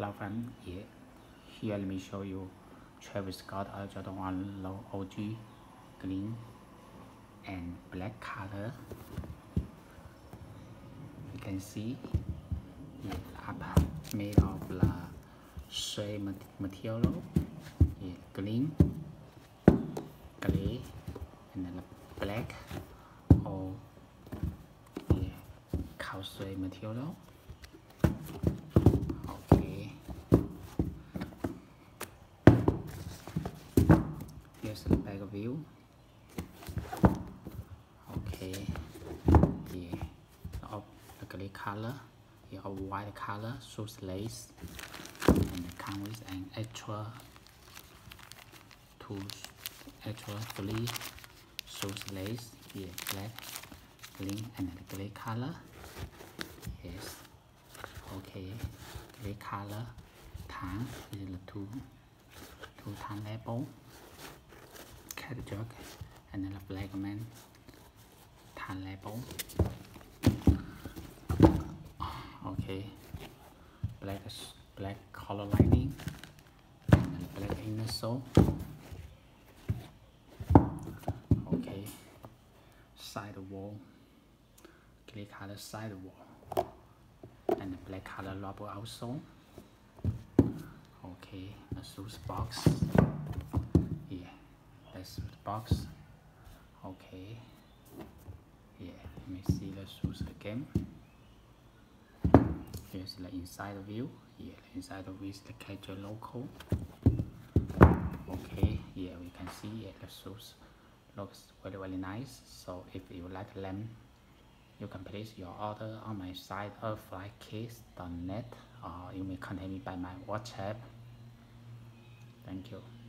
Hello friends, here let me show you Travis Scott Jordan 1 Low OG green and black color. You can see the upper made of the same material, green, gray, and then the black or cowsey material. Here's the back view. Okay, the gray color, a white color, shoes lace, and it comes with an extra three shoes lace. Black, green, and the gray color. Yes. Okay, gray color, tongue, the two tongue label. The jerk and then the black man tan label. Okay, black color lining and then the black inner sole. Okay, side wall, gray color side wall and the black color rubber outsole. Okay, the shoes box. Box. Okay, let me see the shoes again. Here's the inside view. The inside view is the casual local. Okay, we can see the shoes looks very nice. So if you like them, you can place your order on my site airflykicks.net, or you may contact me by my WhatsApp. Thank you.